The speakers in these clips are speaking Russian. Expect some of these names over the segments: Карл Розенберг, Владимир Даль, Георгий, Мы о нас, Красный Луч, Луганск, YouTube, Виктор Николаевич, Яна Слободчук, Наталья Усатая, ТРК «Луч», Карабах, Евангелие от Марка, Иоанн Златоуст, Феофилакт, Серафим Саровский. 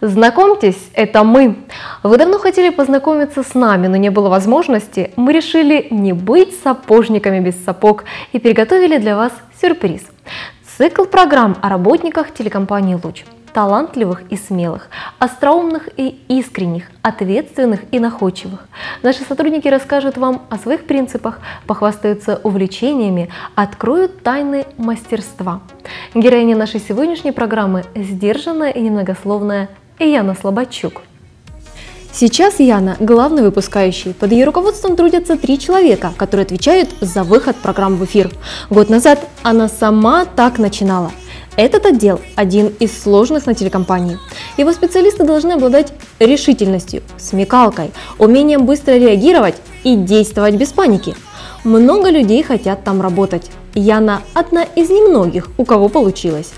Знакомьтесь, это мы. Вы давно хотели познакомиться с нами, но не было возможности. Мы решили не быть сапожниками без сапог и приготовили для вас сюрприз. Цикл программ о работниках телекомпании «Луч». Талантливых и смелых, остроумных и искренних, ответственных и находчивых. Наши сотрудники расскажут вам о своих принципах, похвастаются увлечениями, откроют тайны мастерства. Героиня нашей сегодняшней программы – сдержанная и немногословная Яна Слободчук. Сейчас Яна – главный выпускающий. Под ее руководством трудятся 3 человека, которые отвечают за выход программ в эфир. Год назад она сама так начинала. Этот отдел – один из сложных на телекомпании. Его специалисты должны обладать решительностью, смекалкой, умением быстро реагировать и действовать без паники. Много людей хотят там работать. Яна – одна из немногих, у кого получилось.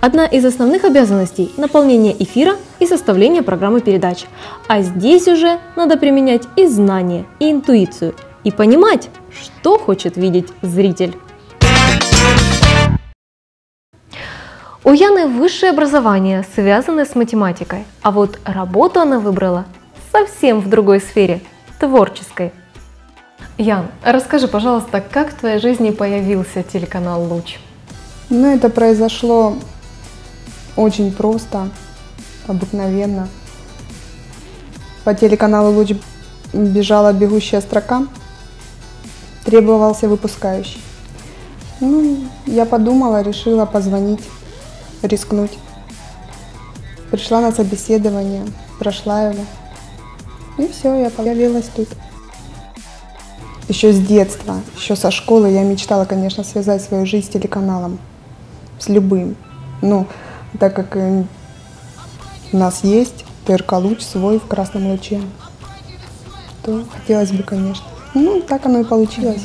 Одна из основных обязанностей – наполнение эфира и составление программы передач. А здесь уже надо применять и знания, и интуицию, и понимать, что хочет видеть зритель. У Яны высшее образование, связанное с математикой, а вот работу она выбрала совсем в другой сфере – творческой. Ян, расскажи, пожалуйста, как в твоей жизни появился телеканал «Луч»? Ну, это произошло очень просто, обыкновенно. По телеканалу «Луч» бежала бегущая строка, требовался выпускающий. Ну, я подумала, решила позвонить. Рискнуть. Пришла на собеседование, прошла его, и все, я появилась тут. Еще с детства, еще со школы я мечтала, конечно, связать свою жизнь с телеканалом, с любым. Ну, так как у нас есть ТРК «Луч» свой в «Красном Луче», то хотелось бы, конечно. Ну, так оно и получилось.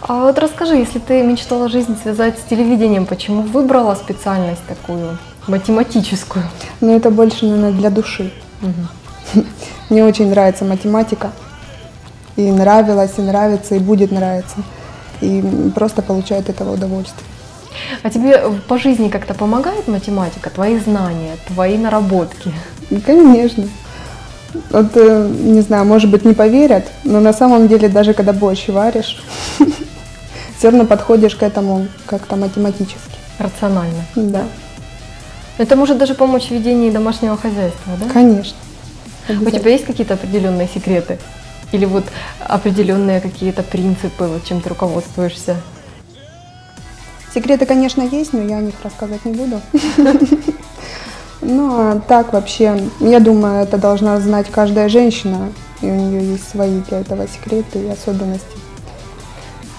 А вот расскажи, если ты мечтала жизнь связать с телевидением, почему выбрала специальность такую, математическую? Ну, это больше, наверное, для души. Угу. Мне очень нравится математика. И нравилась, и нравится, и будет нравиться. И просто получаю от этого удовольствие. А тебе по жизни как-то помогает математика, твои знания, твои наработки? Конечно. Вот, не знаю, может быть, не поверят, но на самом деле, даже когда борщ варишь, все равно подходишь к этому как-то математически. Рационально. Да. Это может даже помочь в ведении домашнего хозяйства, да? Конечно. У тебя есть какие-то определенные секреты? Или вот определенные какие-то принципы, вот чем ты руководствуешься? Секреты, конечно, есть, но я о них рассказывать не буду. Ну, а так вообще, я думаю, это должна знать каждая женщина, и у нее есть свои для этого секреты и особенности.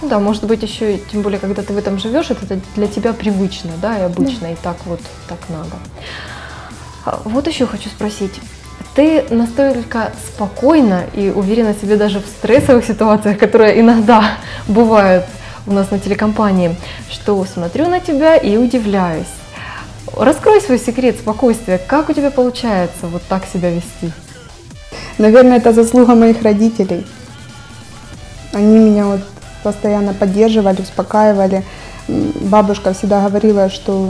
Да, может быть, еще, тем более, когда ты в этом живешь, это для тебя привычно, да, и обычно, да. И так вот, так надо. Вот еще хочу спросить, ты настолько спокойна и уверена в себе даже в стрессовых ситуациях, которые иногда бывают у нас на телекомпании, что смотрю на тебя и удивляюсь. Раскрой свой секрет спокойствия. Как у тебя получается вот так себя вести? Наверное, это заслуга моих родителей. Они меня вот постоянно поддерживали, успокаивали. Бабушка всегда говорила, что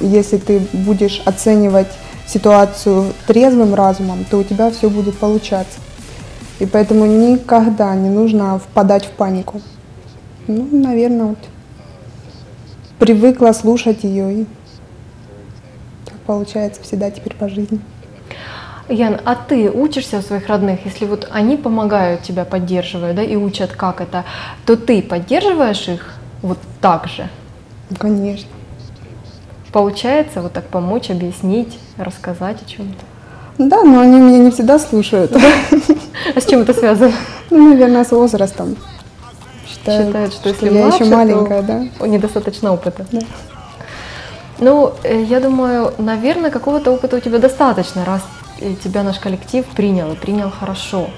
если ты будешь оценивать ситуацию трезвым разумом, то у тебя все будет получаться. И поэтому никогда не нужно впадать в панику. Ну, наверное, вот привыкла слушать ее и... получается всегда теперь по жизни. Ян, а ты учишься у своих родных, если вот они помогают тебя, поддерживают, да, и учат, как это, то ты поддерживаешь их вот так же? Ну, конечно. Получается вот так помочь, объяснить, рассказать о чем-то? Да, но они меня не всегда слушают. А с чем это связано? Ну, наверное, с возрастом. Считают, что если я еще маленькая, да? Недостаточно опыта. Ну, я думаю, наверное, какого-то опыта у тебя достаточно, раз тебя наш коллектив принял и принял хорошо.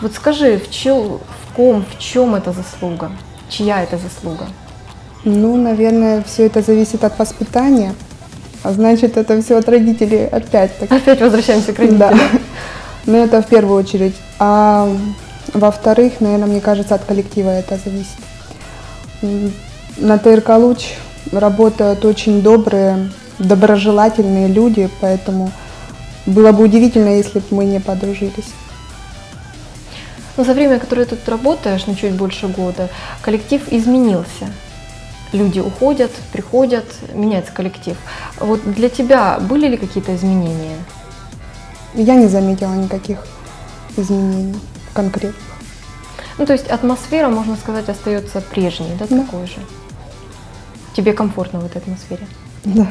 Вот скажи, в чем эта заслуга? Чья это заслуга? Ну, наверное, все это зависит от воспитания, а значит, это все от родителей опять-таки. Опять возвращаемся к родителям. Да. Ну, это в первую очередь. А во-вторых, наверное, мне кажется, от коллектива это зависит. На ТРК «Луч» работают очень добрые, доброжелательные люди, поэтому было бы удивительно, если бы мы не подружились. Но за время, которое ты тут работаешь, на чуть больше года, коллектив изменился. Люди уходят, приходят, меняется коллектив. Вот для тебя были ли какие-то изменения? Я не заметила никаких изменений конкретных. Ну, то есть атмосфера, можно сказать, остается прежней, да, такой же? Тебе комфортно в этой атмосфере? Да.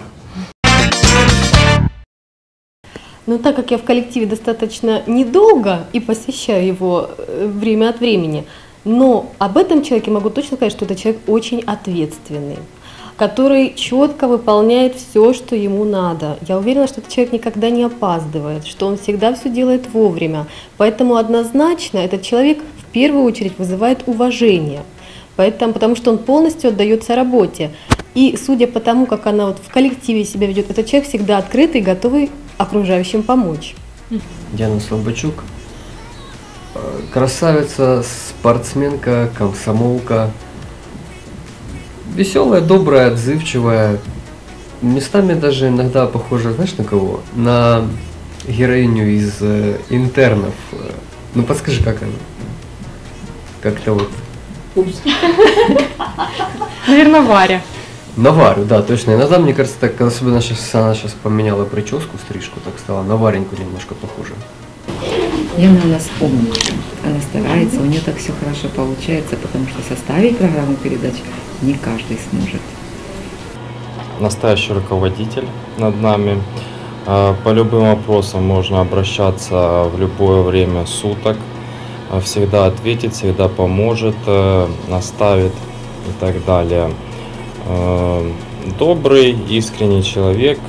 Но так как я в коллективе достаточно недолго и посещаю его время от времени, но об этом человеке могу точно сказать, что это человек очень ответственный, который четко выполняет все, что ему надо. Я уверена, что этот человек никогда не опаздывает, что он всегда все делает вовремя. Поэтому однозначно этот человек в первую очередь вызывает уважение, потому что он полностью отдается работе. И судя по тому, как она вот в коллективе себя ведет, этот человек всегда открытый, готовый окружающим помочь. Яна Слободчук. Красавица, спортсменка, комсомолка. Веселая, добрая, отзывчивая. Местами даже иногда похожа, знаешь, на кого? На героиню из «Интернов». Ну подскажи, как она? Как-то вот... Упс. Наверное, Варя. На Варю, да, точно. Иногда, мне кажется, так, особенно сейчас, она сейчас поменяла прическу, стрижку, так стала на Вареньку немножко похожа. Яна у нас умная, она старается, у нее так все хорошо получается, потому что составить программу передач не каждый сможет. Настоящий руководитель над нами. По любым вопросам можно обращаться в любое время суток. Всегда ответит, всегда поможет, наставит и так далее. Добрый, искренний человек.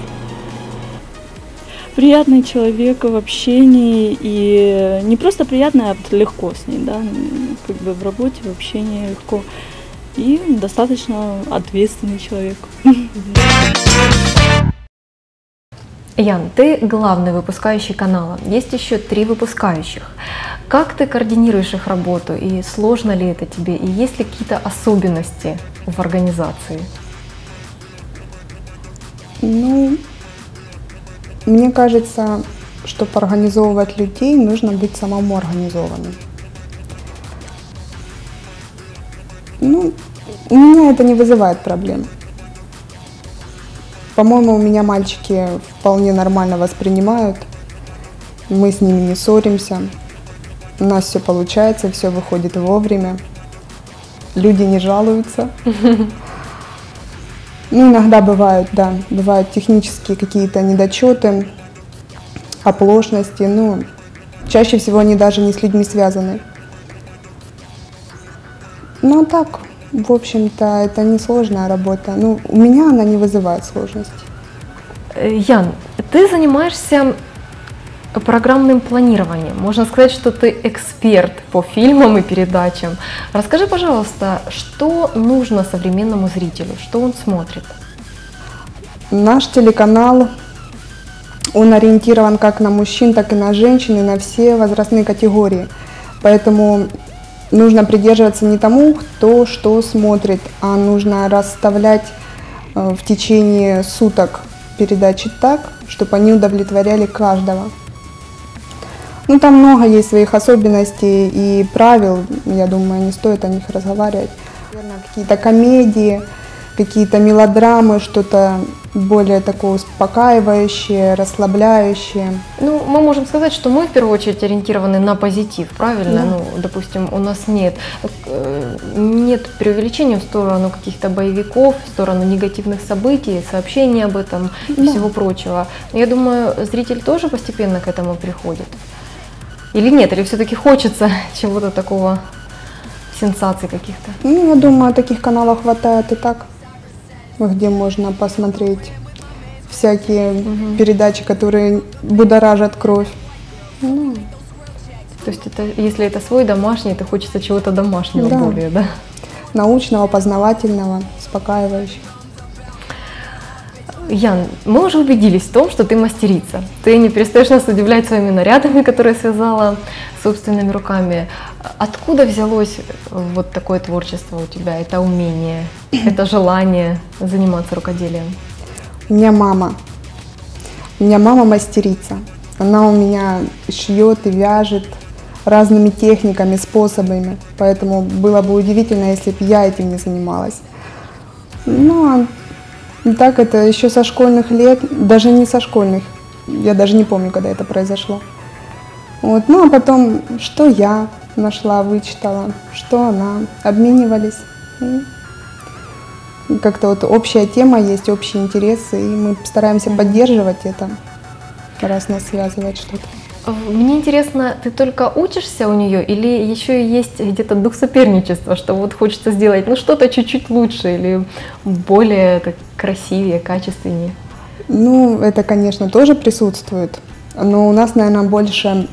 Приятный человек в общении, и не просто приятный, а легко с ней, да, как бы в работе, в общении легко. И достаточно ответственный человек. Ян, ты главный выпускающий канала, есть еще 3 выпускающих. Как ты координируешь их работу, и сложно ли это тебе, и есть ли какие-то особенности в организации? Ну, мне кажется, чтобы организовывать людей, нужно быть самому организованным. Ну, у меня это не вызывает проблем. По-моему, у меня мальчики вполне нормально воспринимают, мы с ними не ссоримся, у нас все получается, все выходит вовремя, люди не жалуются. Ну, иногда бывают, да, бывают технические какие-то недочеты, оплошности, но чаще всего они даже не с людьми связаны. Ну, а так, в общем-то, это не сложная работа. Ну, у меня она не вызывает сложности. Ян, ты занимаешься программным планированием. Можно сказать, что ты эксперт по фильмам и передачам. Расскажи, пожалуйста, что нужно современному зрителю, что он смотрит? Наш телеканал, он ориентирован как на мужчин, так и на женщин, и на все возрастные категории. Поэтому нужно придерживаться не тому, кто что смотрит, а нужно расставлять в течение суток передачи так, чтобы они удовлетворяли каждого. Ну, там много есть своих особенностей и правил, я думаю, не стоит о них разговаривать. Наверное, какие-то комедии, какие-то мелодрамы, что-то более такое успокаивающее, расслабляющее. Ну, мы можем сказать, что мы в первую очередь ориентированы на позитив, правильно? Да. Ну, допустим, у нас нет преувеличения в сторону каких-то боевиков, в сторону негативных событий, сообщений об этом и всего прочего. Я думаю, зритель тоже постепенно к этому приходит. Или нет, или все-таки хочется чего-то такого, сенсаций каких-то? Ну, я думаю, таких каналов хватает и так, где можно посмотреть всякие передачи, которые будоражат кровь. Ну. То есть, это, если это свой домашний, то хочется чего-то домашнего более, да? Научного, познавательного, успокаивающего. Ян, мы уже убедились в том, что ты мастерица. Ты не перестаешь нас удивлять своими нарядами, которые связала собственными руками. Откуда взялось вот такое творчество у тебя, это умение, это желание заниматься рукоделием? У меня мама мастерица. Она у меня шьет и вяжет разными техниками, способами, поэтому было бы удивительно, если бы я этим не занималась. Ну, а так это еще со школьных лет, даже не со школьных, я даже не помню, когда это произошло. Вот, ну, а потом, что я нашла, вычитала, что она, обменивались. Как-то вот общая тема есть, общие интересы, и мы стараемся поддерживать это, раз нас связывает что-то. Мне интересно, ты только учишься у нее или еще и есть где-то дух соперничества, что вот хочется сделать ну что-то чуть-чуть лучше или более так, красивее, качественнее? Ну, это, конечно, тоже присутствует, но у нас, наверное, больше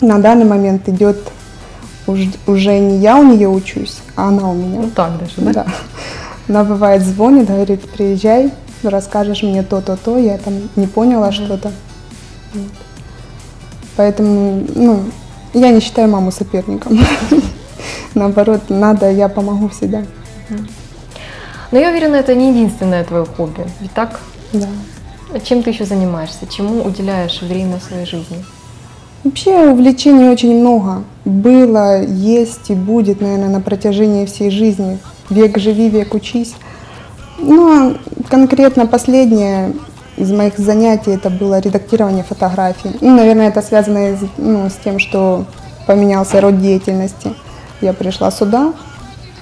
на данный момент идет уже не я у нее учусь, а она у меня. Ну так даже, да? Да. Она бывает звонит, говорит, приезжай, расскажешь мне то-то-то, я там не поняла что-то. Вот. Поэтому, ну, я не считаю маму соперником. Наоборот, надо, я помогу всегда. Но я уверена, это не единственное твое хобби, ведь так? Да. Чем ты еще занимаешься? Чему уделяешь время своей жизни? Вообще увлечений очень много. Было, есть и будет, наверное, на протяжении всей жизни. Век живи, век учись. Ну, конкретно последнее из моих занятий это было редактирование фотографий. Ну, наверное, это связано с тем, что поменялся род деятельности. Я пришла сюда,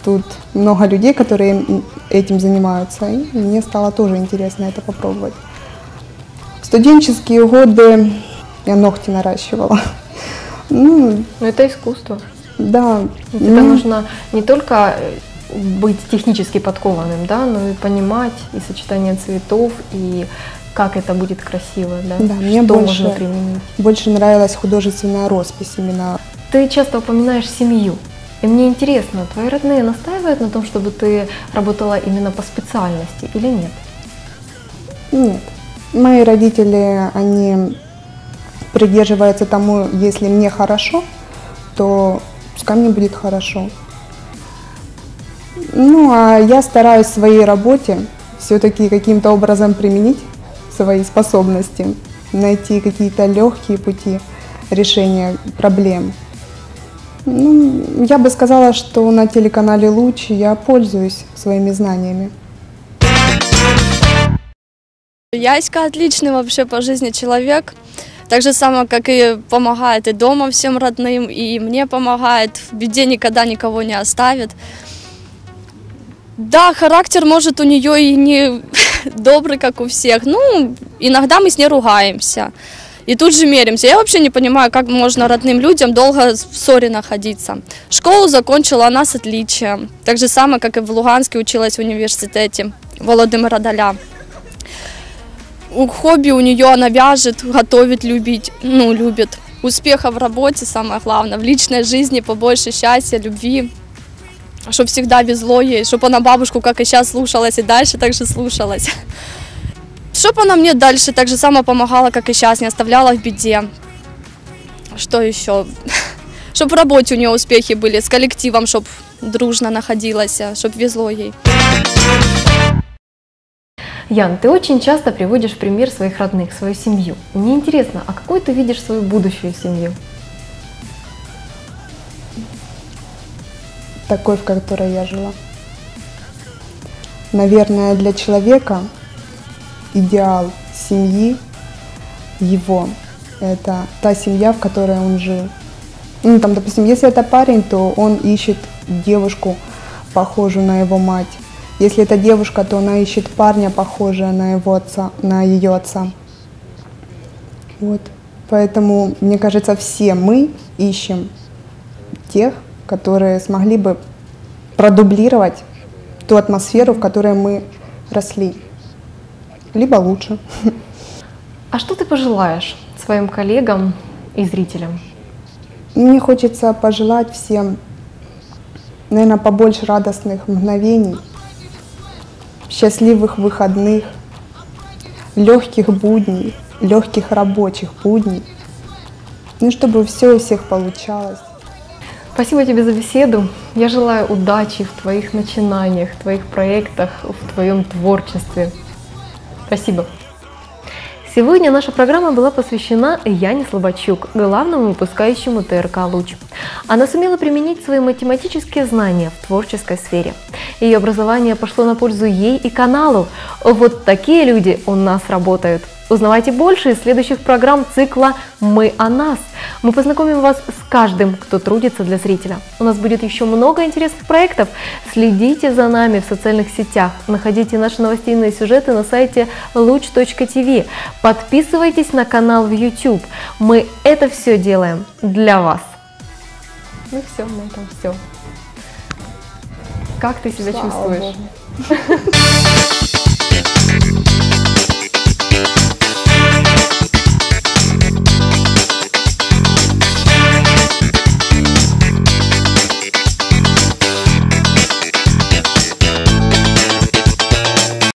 тут много людей, которые этим занимаются, и мне стало тоже интересно это попробовать. В студенческие годы я ногти наращивала. Ну, это искусство. Да. Тебе нужно не только быть технически подкованным, да, но и понимать и сочетание цветов, и как это будет красиво, да, да, мне что можно применить. Больше нравилась художественная роспись именно. Ты часто упоминаешь семью, и мне интересно, твои родные настаивают на том, чтобы ты работала именно по специальности или нет? Нет. Мои родители, они придерживаются тому, если мне хорошо, то пускай мне будет хорошо. Ну, а я стараюсь в своей работе все-таки каким-то образом применить свои способности, найти какие-то легкие пути решения проблем. Ну, я бы сказала, что на телеканале «Луч» я пользуюсь своими знаниями. Яська отличный вообще по жизни человек. Так же само, как и помогает и дома всем родным, и мне помогает. В беде никогда никого не оставит. Да, характер, может, у нее и не добрый, как у всех. Ну, иногда мы с ней ругаемся. И тут же меримся. Я вообще не понимаю, как можно родным людям долго в ссоре находиться. Школу закончила она с отличием. Так же самое, как и в Луганске училась в университете Владимира Даля. Хобби у нее она вяжет, готовит, любит. Успеха в работе самое главное. В личной жизни побольше счастья, любви. Чтобы всегда везло ей, чтобы она бабушку, как и сейчас, слушалась, и дальше также слушалась. Чтобы она мне дальше так же само помогала, как и сейчас, не оставляла в беде. Что еще? Чтобы в работе у нее успехи были, с коллективом, чтобы дружно находилась, чтобы везло ей. Ян, ты очень часто приводишь в пример своих родных, свою семью. Мне интересно, а какой ты видишь свою будущую семью? Такой, в которой я жила. Наверное, для человека идеал семьи его – это та семья, в которой он жил. Ну, там, допустим, если это парень, то он ищет девушку, похожую на его мать. Если это девушка, то она ищет парня, похожего на его отца, на ее отца. Вот. Поэтому, мне кажется, все мы ищем тех, которые смогли бы продублировать ту атмосферу, в которой мы росли, либо лучше. А что ты пожелаешь своим коллегам и зрителям? Мне хочется пожелать всем, наверное, побольше радостных мгновений, счастливых выходных, легких будней, легких рабочих будней, ну, чтобы все у всех получалось. Спасибо тебе за беседу. Я желаю удачи в твоих начинаниях, в твоих проектах, в твоем творчестве. Спасибо. Сегодня наша программа была посвящена Яне Слободчук, главному выпускающему ТРК «Луч». Она сумела применить свои математические знания в творческой сфере. Ее образование пошло на пользу ей и каналу. Вот такие люди у нас работают. Узнавайте больше из следующих программ цикла «Мы о нас». Мы познакомим вас с каждым, кто трудится для зрителя. У нас будет еще много интересных проектов. Следите за нами в социальных сетях. Находите наши новостные сюжеты на сайте luch.tv. Подписывайтесь на канал в YouTube. Мы это все делаем для вас. Ну все, на этом все. Как ты себя чувствуешь?